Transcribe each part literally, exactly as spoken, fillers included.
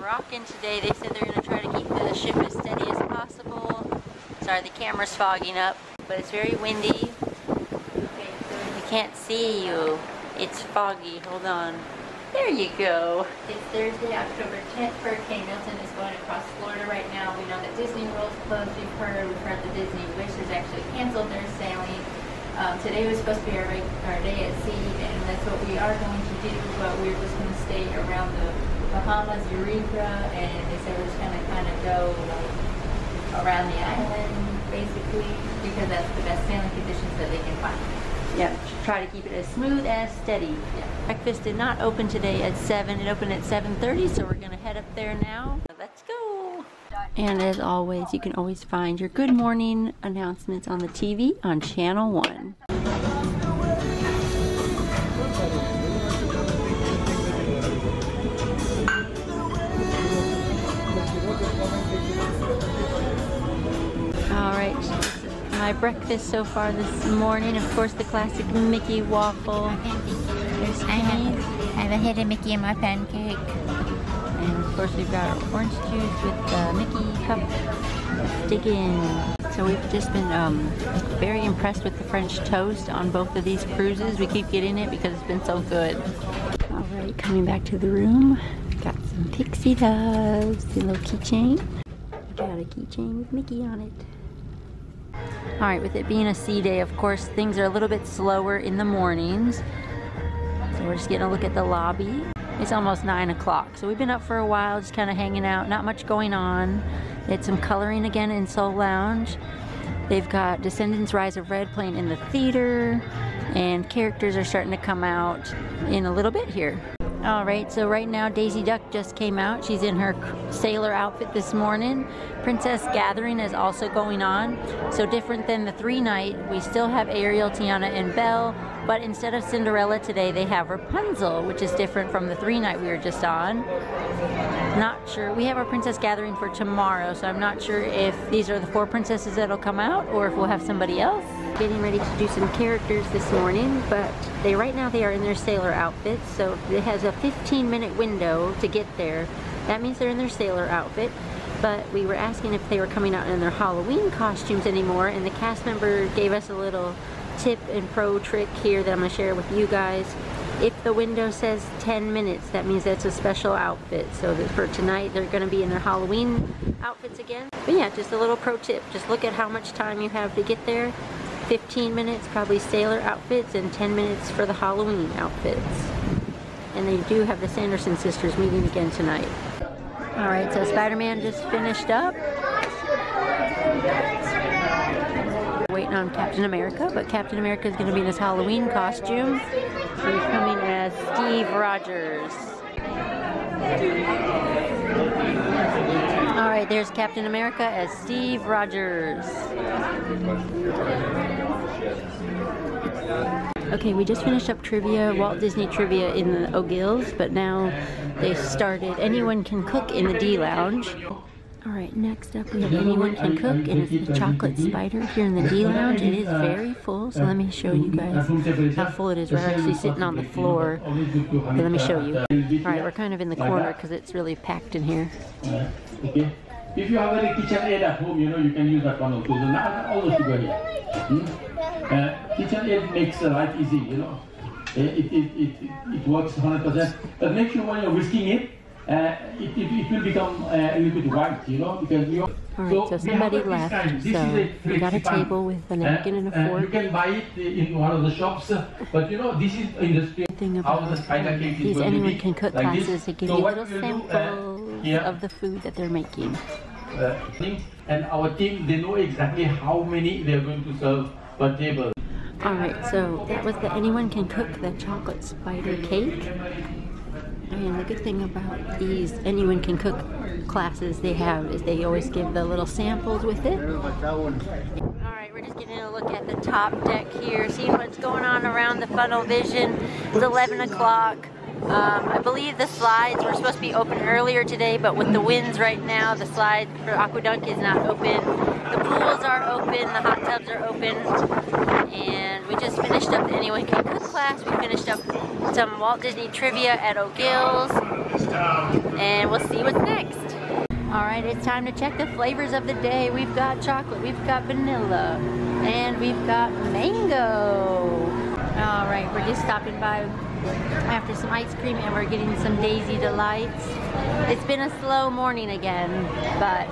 rocking today. They said they're going to try to keep the ship as steady as possible. Sorry, the camera's fogging up, but it's very windy. I can't see you. It's foggy. Hold on. There you go. It's Thursday, October tenth. Hurricane Milton is going across Florida right now. We know that Disney World's closed. We've heard, we've heard the Disney Wish is actually canceled their sailing. Um, today was supposed to be our, our day at sea, and that's what we are going to do, but we're just going to stay around the Bahamas, Eureka, and they said we're just going to kind of go like, around the island, basically, because that's the best sailing conditions that they can find. Yep, try to keep it as smooth as steady. Yep. Breakfast did not open today at seven. It opened at seven thirty, so we're going to head up there now. Let's go! And as always, you can always find your good morning announcements on the T V on Channel one. Alright. My breakfast so far this morning, of course, the classic Mickey waffle. There's I, have, I have a hidden Mickey in my pancake. And of course we've got our orange juice with the Mickey cup. Let's dig in. So we've just been um, very impressed with the French toast on both of these cruises. We keep getting it because it's been so good. Alright, coming back to the room. Got some pixie doves, the little keychain. Got a keychain with Mickey on it. Alright, with it being a sea day, of course, things are a little bit slower in the mornings. So we're just getting a look at the lobby. It's almost nine o'clock, so we've been up for a while, just kind of hanging out, not much going on. They had some coloring again in Soul Lounge. They've got Descendants Rise of Red playing in the theater, and characters are starting to come out in a little bit here. Alright, so right now Daisy Duck just came out. She's in her sailor outfit this morning. Princess Gathering is also going on. So different than the three night, we still have Ariel, Tiana, and Belle. But instead of Cinderella today, they have Rapunzel, which is different from the three night we were just on. Not sure. We have our Princess Gathering for tomorrow, so I'm not sure if these are the four princesses that'll come out or if we'll have somebody else. Getting ready to do some characters this morning, but they right now they are in their sailor outfits, so it has a fifteen minute window to get there. That means they're in their sailor outfit, but we were asking if they were coming out in their Halloween costumes anymore, and the cast member gave us a little tip and pro trick here that I'm going to share with you guys. If the window says ten minutes, that means that's a special outfit, so that for tonight they're going to be in their Halloween outfits again. But yeah, just a little pro tip, just look at how much time you have to get there. fifteen minutes probably sailor outfits and ten minutes for the Halloween outfits. And they do have the Sanderson Sisters meeting again tonight. Alright, so Spider-Man just finished up. Waiting on Captain America, but Captain America is going to be in his Halloween costume. So he's coming as Steve Rogers. Alright, there's Captain America as Steve Rogers. Okay, we just finished up trivia, Walt Disney Trivia in the O'Gills, but now they started Anyone Can Cook in the D Lounge. Alright, next up we have Anyone Can Cook, and it's the Chocolate Spider here in the D Lounge. It is very full, so let me show you guys how full it is. We're actually sitting on the floor, but let me show you. Alright, we're kind of in the corner because it's really packed in here. Okay. If you have a kitchen aid at home, you know, you can use that one also. So now all the sugar here. Hmm? Uh, kitchen aid makes uh, life easy, you know. It, it, it, it, it works one hundred percent. But make sure when you're whisking it, Uh, it, it, it will become uh, a little bit white, you know, because we all right, so, so somebody left, so we got a table with a napkin uh, and a fork. Uh, you can buy it in one of the shops, but you know, this is industry. The thing about these Anyone Can Cook like classes, they give so you little samples uh, yeah. of the food that they're making. Uh, and our team, they know exactly how many they're going to serve per table. Alright, so that was the Anyone Can Cook, the Chocolate Spider Cake. And the good thing about these Anyone Can Cook classes they have is they always give the little samples with it. Alright, we're just getting a look at the top deck here, seeing what's going on around the Funnel Vision. It's eleven o'clock. Um, I believe the slides were supposed to be open earlier today, but with the winds right now, the slide for Aquadunk is not open. The pools are open, the hot tubs are open, and we just finished up the Anyone Can Cook class. We finished up some Walt Disney Trivia at O'Gills, and we'll see what's next. Alright, it's time to check the flavors of the day. We've got chocolate, we've got vanilla, and we've got mango. Alright, we're just stopping by after some ice cream and we're getting some Daisy Delights. It's been a slow morning again, but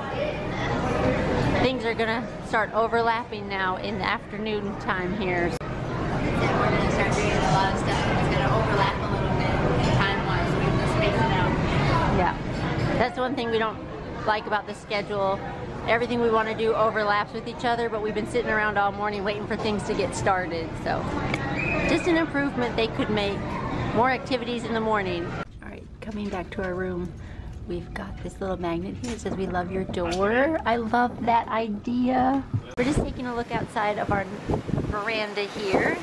things are gonna start overlapping now in the afternoon time here. We're gonna start doing a lot of stuff that's gonna overlap a little bit time-wise, so we have to space it out. Yeah, that's one thing we don't like about the schedule. Everything we want to do overlaps with each other, but we've been sitting around all morning waiting for things to get started. So just an improvement they could make. More activities in the morning. All right, coming back to our room, we've got this little magnet here. It says, "We love your door." I love that idea. We're just taking a look outside of our veranda here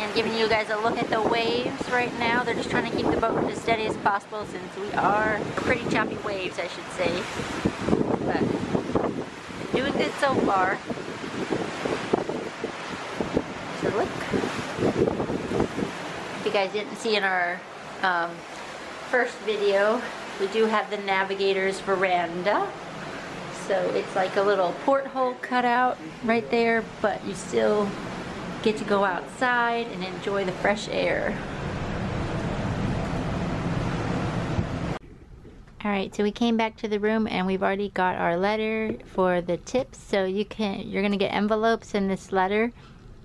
and giving you guys a look at the waves right now. They're just trying to keep the boat as steady as possible since we are pretty choppy waves, I should say. But doing good so far. So look, if you guys didn't see in our um, first video, we do have the Navigator's Veranda. So it's like a little porthole cut out right there, but you still get to go outside and enjoy the fresh air. Alright, so we came back to the room and we've already got our letter for the tips. So you can, you're gonna get envelopes in this letter,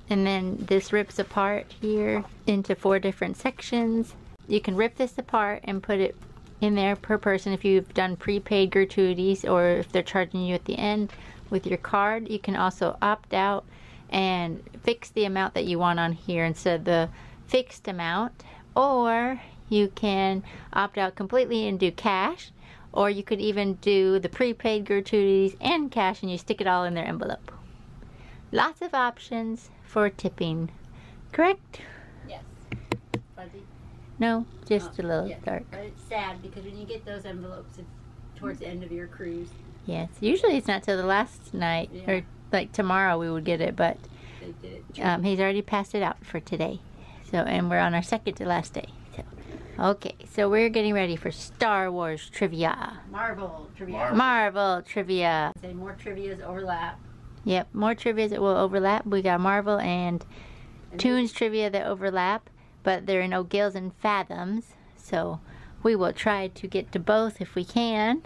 and then this rips apart here into four different sections. You can rip this apart and put it in there per person if you've done prepaid gratuities or if they're charging you at the end with your card. You can also opt out and fix the amount that you want on here instead of the fixed amount, or you can opt out completely and do cash, or you could even do the prepaid gratuities and cash and you stick it all in their envelope. Lots of options for tipping, correct? Yes. Fuzzy? No, just oh, a little yeah. dark. But it's sad because when you get those envelopes, it's towards the end of your cruise. Yes, usually it's not till the last night, yeah. or like tomorrow we would get it, but they did it. Um, he's already passed it out for today. So, and we're on our second to last day. So. Okay, so we're getting ready for Star Wars trivia. Marvel trivia. Marvel, Marvel trivia. Say more trivias overlap. Yep, more trivias that will overlap. We got Marvel and, and Tunes trivia that overlap, but they're in O'Gills and Fathoms. So we will try to get to both if we can.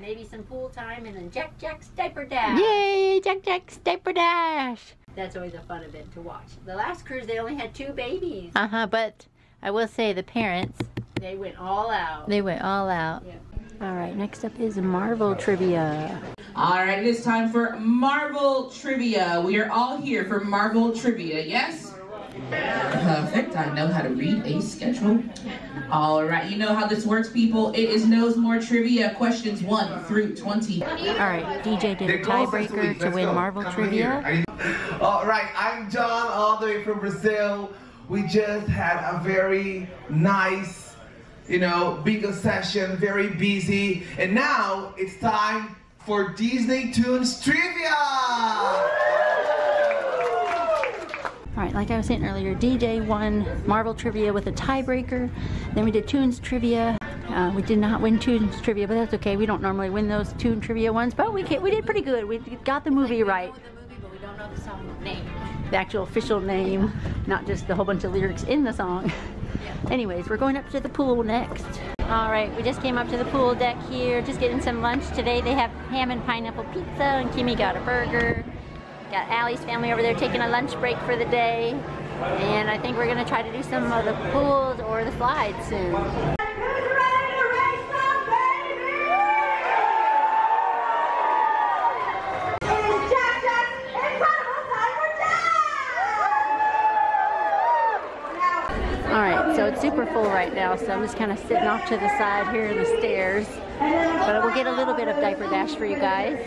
Maybe some pool time and then Jack-Jack's Diaper Dash. Yay, Jack-Jack's Diaper Dash. That's always a fun event to watch. The last cruise, they only had two babies. Uh-huh, but I will say the parents, they went all out. They went all out. Yep. All right, next up is Marvel Trivia. All right, it is time for Marvel Trivia. We are all here for Marvel Trivia, yes? Perfect, I know how to read a schedule. All right, you know how this works, people. It is Knows More Trivia, questions one through twenty. All right, D J did a tiebreaker to win Marvel Trivia. All right, I'm John, all the way from Brazil. We just had a very nice, you know, bigger session, very busy. And now it's time for Disney Tunes Trivia! All right, like I was saying earlier, D J won Marvel Trivia with a tiebreaker. Then we did Tunes Trivia. Uh, we did not win Tunes Trivia, but that's okay. We don't normally win those Tune Trivia ones, but we, we did pretty good. We got the movie right. Don't know the song name. The actual official name, not just the whole bunch of lyrics in the song. Yeah. Anyways, we're going up to the pool next. All right, we just came up to the pool deck here, just getting some lunch today. They have ham and pineapple pizza, and Kimmy got a burger. Got Allie's family over there taking a lunch break for the day. And I think we're gonna try to do some of the pools or the slides soon. Super full right now, so I'm just kind of sitting off to the side here in the stairs, but we'll get a little bit of Diaper Dash for you guys.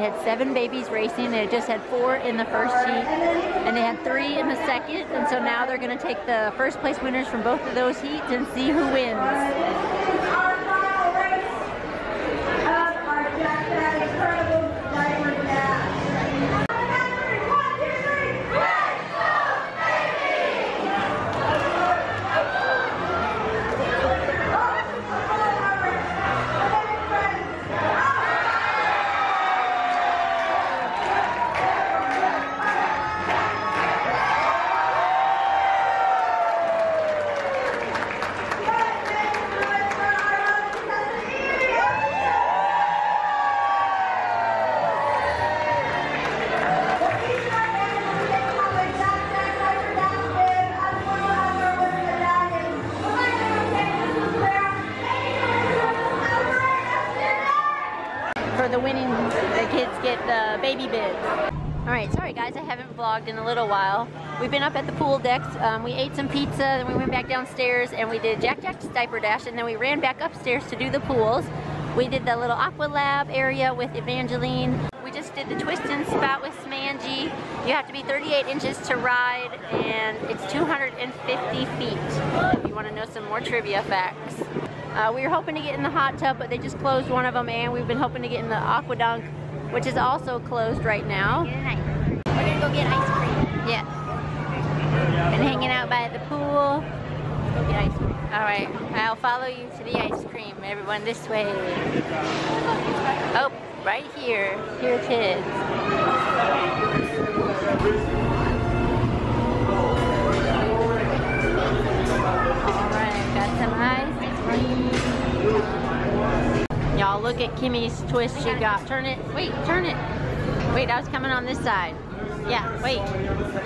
had seven babies racing. They just had four in the first heat, and they had three in the second. And so now they're going to take the first place winners from both of those heats and see who wins. In a little while. We've been up at the pool decks. Um, we ate some pizza, then we went back downstairs and we did Jack-Jack's Diaper Dash, and then we ran back upstairs to do the pools. We did the little aqua lab area with Evangeline. We just did the twist and spot with Smanji. You have to be thirty-eight inches to ride, and it's two hundred fifty feet if you want to know some more trivia facts. Uh, we were hoping to get in the hot tub, but they just closed one of them, and we've been hoping to get in the aqua dunk, which is also closed right now. We're gonna go get ice cream. Yeah. Been hanging out by the pool. Go get ice cream. All right. I'll follow you to the ice cream. Everyone, this way. Oh, right here. Here it is. All right. Got some ice cream. Y'all, look at Kimmy's twist she got. Turn it. Wait, turn it. Wait, I was coming on this side. Yeah, wait.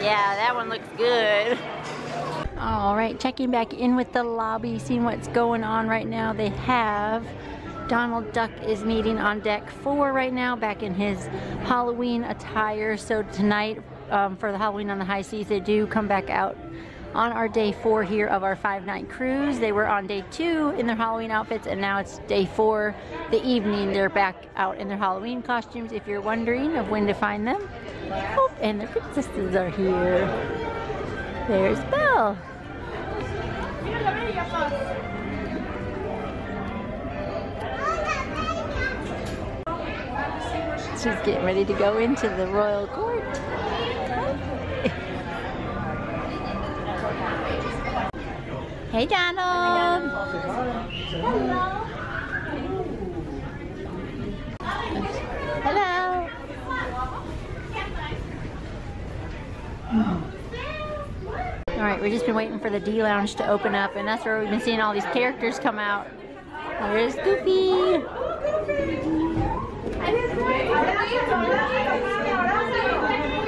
Yeah, that one looks good. All right, checking back in with the lobby, seeing what's going on right now. They have Donald Duck is meeting on deck four right now, back in his Halloween attire. So tonight, um, for the Halloween on the high seas, they do come back out on our day four here of our five-night cruise. They were on day two in their Halloween outfits, and now it's day four, the evening. They're back out in their Halloween costumes, if you're wondering of when to find them. Oh, and the princesses are here. There's Belle. She's getting ready to go into the royal court. Hey, Donald. Hello. Hello. All right, we've just been waiting for the D Lounge to open up, and that's where we've been seeing all these characters come out. There's Goofy.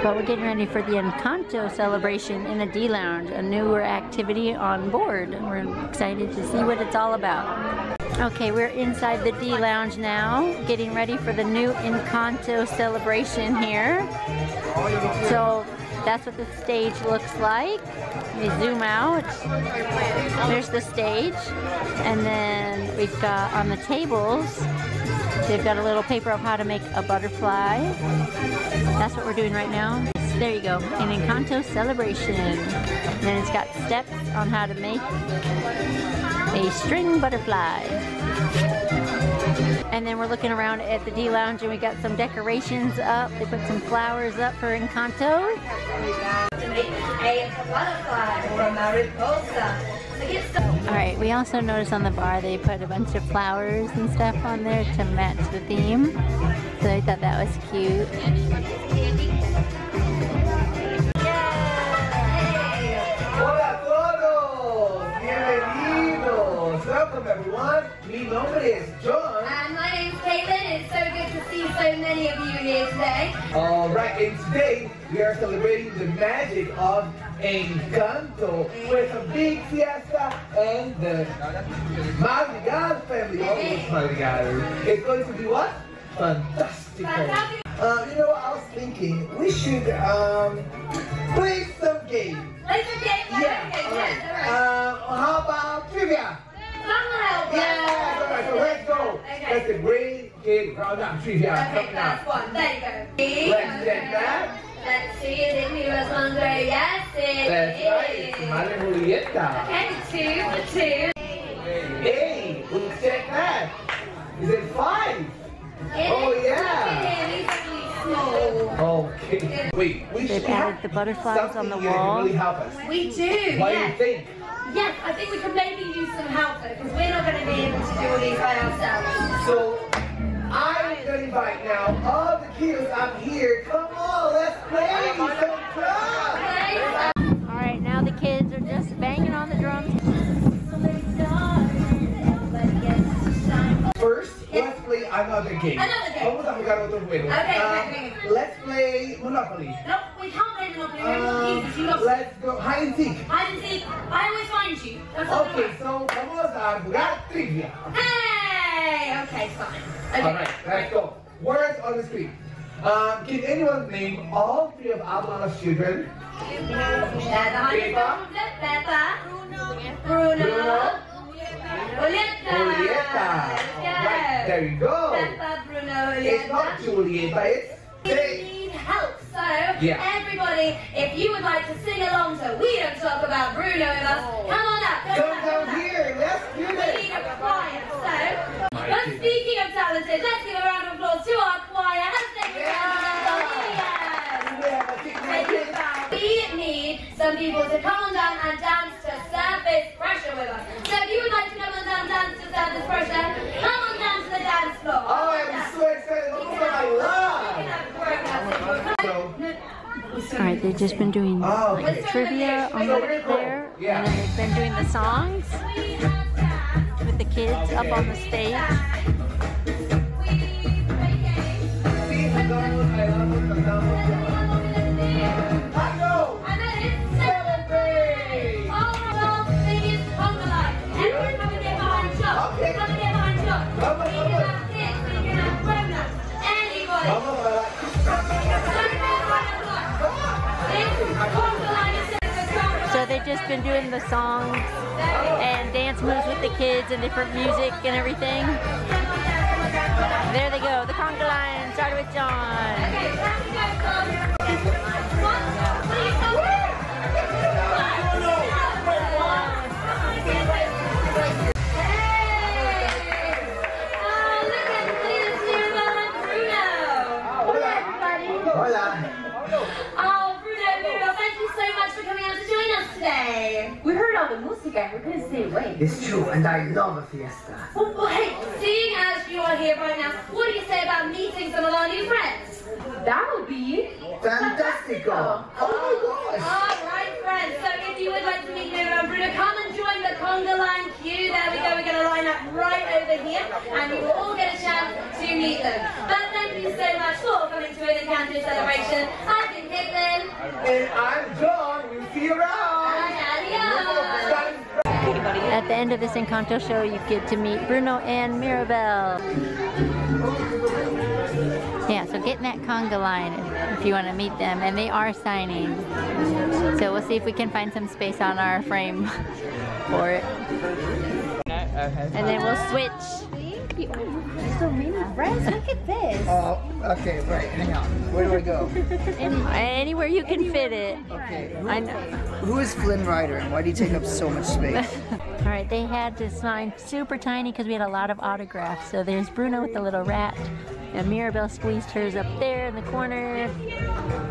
But we're getting ready for the Encanto celebration in the D Lounge, a newer activity on board. We're excited to see what it's all about. Okay, we're inside the D Lounge now, getting ready for the new Encanto celebration here. So that's what the stage looks like. We zoom out. There's the stage. And then we've got on the tables, they've got a little paper of how to make a butterfly. That's what we're doing right now. So there you go, an Encanto celebration. And then it's got steps on how to make a string butterfly. And then we're looking around at the D Lounge, and we got some decorations up. They put some flowers up for Encanto. All right, we also noticed on the bar they put a bunch of flowers and stuff on there to match the theme. So I thought that was cute. Hola todos, bienvenidos. Welcome everyone. Mi nombre es John. And my name's Caitlin. It's so good to see so many of you here today. All right, and today we are celebrating the magic of Encanto with a big fiesta and the Madrigal family. Always Madrigal. It's going to be what? Fantastic. Uh, you know what I was thinking? We should um, play some games. Play some games? Yeah. Okay, right. Um, how about trivia? Yeah, all right, so let's go. Okay. That's a great Did product trivia okay, that's one. There you go. Let's okay. check that. Let's see if he was under. Yes, it that's is. Right. Maliburieta. Okay, two for two. Hey, we'll check that. Is it five? It oh, is yeah. Small. Okay. Wait, we They've added the butterflies on the wall. Really help us. We do. What yes. do you think? Yes, I think we can maybe use some help though, because we're not going to be able to do all these by ourselves. So, I'm going to invite now all the kids up here. Come on, let's play some drums. All right, now the kids are just banging on the drums. First, let's play another game. Another game. Vamos a jugar otro juego. Okay, um, wait, wait. Let's play Monopoly. No, we can't play Monopoly. Um, let's go hide and seek. Hide and seek. I always find you. That's okay, so vamos a jugar trivia. Hey, okay, fine. Okay. All right, let's go. Words on the screen. Um, can anyone name all three of Ablana's children? Yeah, the Peppa, Peppa, Bruno, Bruno, Julieta. Julieta. Right, there you go. Peppa, Bruno, Julieta. It's not Julieta, it's... We need help, so yeah. everybody, if you would like to sing along so we don't talk about Bruno with us, oh. come on up. Come, come down up. here, let's do this. We need a choir, so... My but goodness. Speaking of talented, let's give a round of applause to our choir. Let's yeah. We need some people to come on down and dance to Surface Pressure with us. So if you would like to come on down and dance to Surface Pressure, come on down to the dance floor. Oh, I'm so excited. Look what I love. All right, they've just been doing oh, like okay. trivia on the way there. Yeah. And they've been doing the songs with the kids okay. up on the stage. So they've just been doing the songs and dance moves with the kids and different music and everything. There they go, the conga line started with John. Okay, time to go, John. One, two, three, four. Hey! Oh, look at the leaders here, Bruno. Hola, everybody. Hola. Oh, Bruno, Bruno, thank you so much for coming out to join us today. We heard all the music and we couldn't stay away. It's true, and I love a fiesta. Oh, boy. Seeing as you are here right now, what do you say about meeting some of our new friends? That would be... Fantastico! Oh, oh my gosh! Alright friends, so if you would like to meet Mirabel and Bruno, come and join the conga line queue. There we go, we're going to line up right over here, and you will all get a chance to meet them. But thank you so much for coming to an Encanto celebration. I've been Caitlin. And I'm John. We'll see you around. And adios. At the end of this Encanto show, you get to meet Bruno and Mirabel. Yeah, so get in that conga line if you want to meet them, and they are signing. So we'll see if we can find some space on our frame for it. And then we'll switch. Oh, so many friends, look at this. Oh, okay, right, hang on. Where do I go? Anywhere you can Anywhere fit it. Okay, who, I know. Who is Flynn Rider and why do you take up so much space? All right, they had to sign super tiny because we had a lot of autographs. So there's Bruno with the little rat, and Mirabel squeezed hers up there in the corner.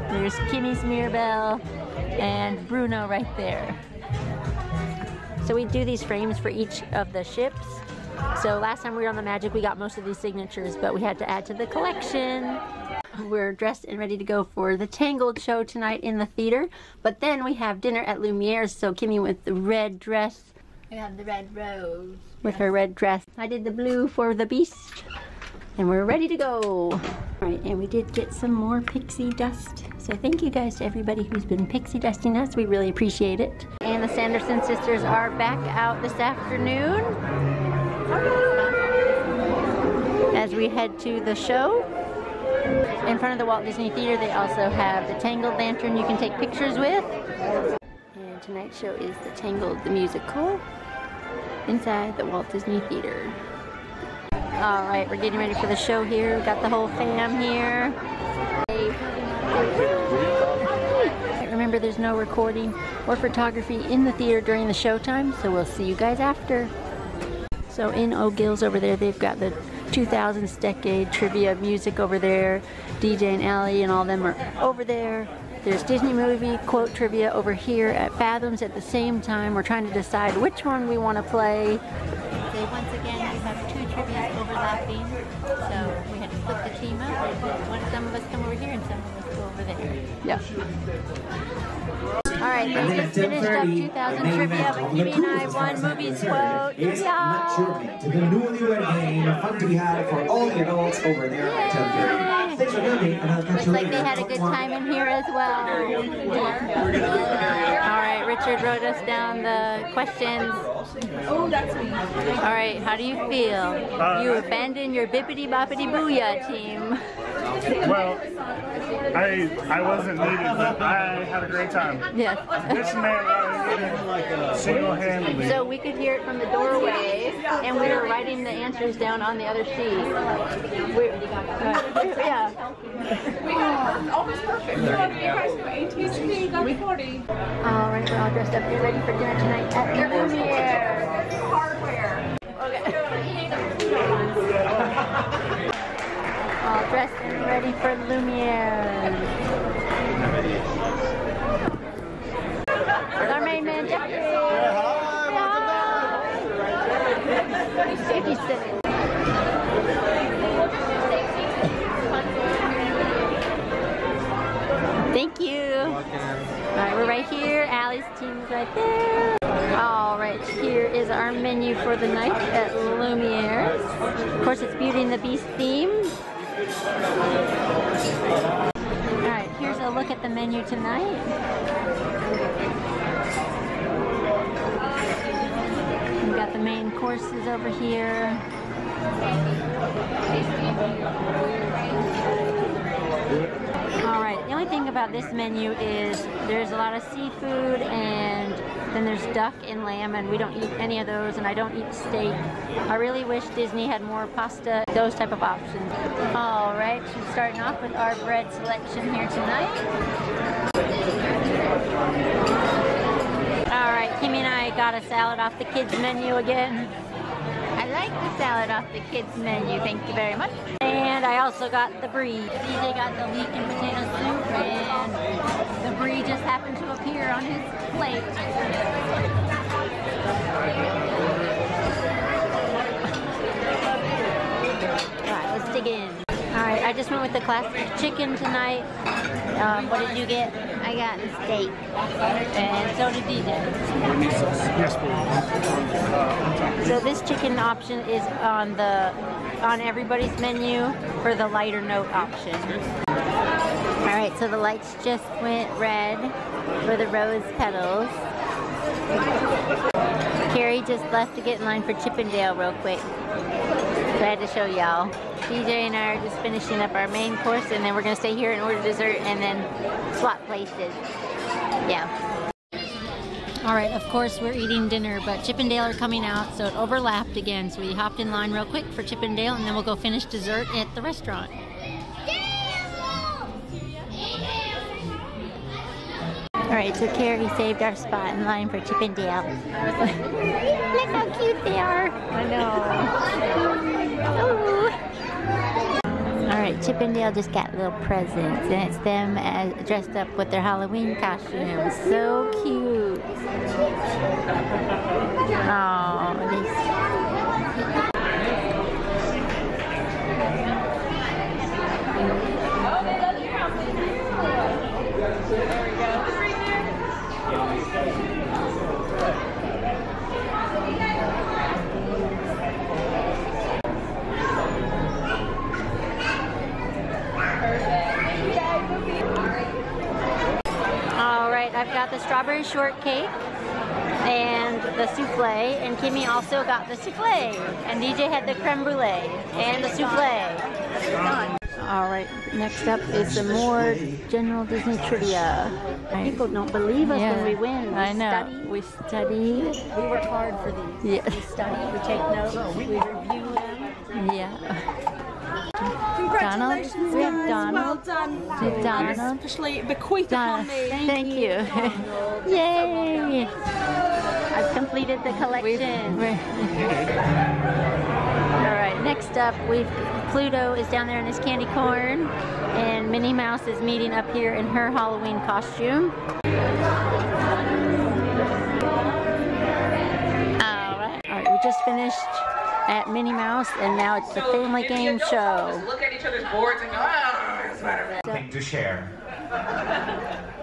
There's Kimmy's Mirabel, and Bruno right there. So we do these frames for each of the ships. So last time we were on the Magic, we got most of these signatures, but we had to add to the collection. We're dressed and ready to go for the Tangled show tonight in the theater. But then we have dinner at Lumiere's, so Kimmy with the red dress. We have the red rose. With her red dress. I did the blue for the Beast. And we're ready to go. All right, and we did get some more pixie dust. So thank you guys to everybody who's been pixie dusting us. We really appreciate it. And the Sanderson sisters are back out this afternoon. As we head to the show, in front of the Walt Disney Theater, they also have the Tangled lantern you can take pictures with. And tonight's show is the Tangled the Musical, inside the Walt Disney Theater. All right, we're getting ready for the show here. We got the whole fam here. Remember, there's no recording or photography in the theater during the showtime, so we'll see you guys after. So in O'Gills over there, they've got the two thousands decade trivia music over there. D J and Allie and all them are over there. There's Disney movie quote trivia over here at Fathoms at the same time. We're trying to decide which one we want to play. So once again, we have two trivia overlapping, so we had to flip the team up. One, some of us come over here and some of us go over there. Yeah. Alright, we just finished up two thousand trivia, but Kimmy and I won movies quote. It's not trivia to the newlywed game, fun to be had for all the adults over there at ten thirty. Looks like they had a good time in here as well. Alright, Richard wrote us down the questions. Alright, how do you feel? Uh, you abandoned your bippity-boppity-booyah team. Well, I I wasn't needed, but I had a great time. Yes. This man single-handedly. So we could hear it from the doorway, and we were writing the answers down on the other sheet. We're, uh, yeah. We got almost perfect. All right, we're all dressed up. Get ready for dinner tonight at the premiere. Hardware. Okay. All dressed and ready for Lumiere. Our main man, Jeffrey. Yeah. He's sitting. Thank you. All right, we're right here. Allie's team is right there. All right, here is our menu for the night at Lumiere. Of course, it's Beauty and the Beast themed. Alright, here's a look at the menu tonight. We've got the main courses over here. Alright, the only thing about this menu is there's a lot of seafood and then there's duck and lamb, and we don't eat any of those, and I don't eat steak. I really wish Disney had more pasta, those type of options. All right, so starting off with our bread selection here tonight. All right, Kimmy and I got a salad off the kids' menu again. I like the salad off the kids' menu, thank you very much. And I also got the brie. D J got the leek and potato soup, and the brie just happened to appear on his plate. Alright, let's dig in. Alright, I just went with the classic chicken tonight. Um, what did you get? I got the steak. And so did D J. Yes, so this chicken option is on the on everybody's menu for the lighter note option. Alright, so the lights just went red for the rose petals. Carrie just left to get in line for Chip and Dale real quick. So I had to show y'all. D J and I are just finishing up our main course, and then we're going to stay here and order dessert and then swap places. Yeah. Alright, of course we're eating dinner, but Chip and Dale are coming out, so it overlapped again. So we hopped in line real quick for Chip and Dale, and then we'll go finish dessert at the restaurant. Alright, so Carrie saved our spot in line for Chip and Dale. Look how cute they are! I know. Oh. Alright, Chip and Dale just got little presents, and it's them as, dressed up with their Halloween costumes. So cute! Oh, they... I've got the strawberry shortcake and the souffle, and Kimmy also got the souffle, and D J had the creme brulee and the souffle. Alright, next up is some more general Disney trivia. Right. People don't believe us yeah. when we win. We I know. Study. We study. We work hard for these. Yeah. We study, we take notes, we review them. Yeah. Congratulations, Donald. Guys. Donald. Well done. Donald. Donald. Officially bequeathed upon me. Thank, Thank you. you. Yay! So I've completed the collection. All right. Next up, we've Pluto is down there in his candy corn, and Minnie Mouse is meeting up here in her Halloween costume. Just finished at Minnie Mouse, and now it's the so family game show. Look at each other's boards and go, oh, it's Spider-Man. Thing to share.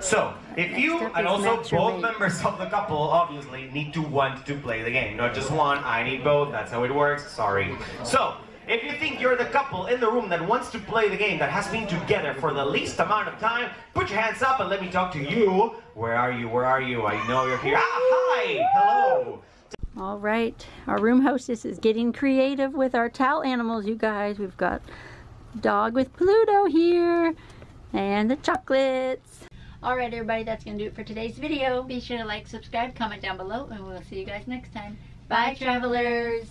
So, if you and also both members of the couple obviously need to want to play the game, not just one. I need both. That's how it works. Sorry. So, if you think you're the couple in the room that wants to play the game that has been together for the least amount of time, put your hands up and let me talk to you. Where are you? Where are you? I know you're here. Ah, hi. Hello. All right, our room hostess is getting creative with our towel animals, you guys. We've got dog with Pluto here, and the chocolates. All right, everybody, that's going to do it for today's video. Be sure to like, subscribe, comment down below, and we'll see you guys next time. Bye, travelers.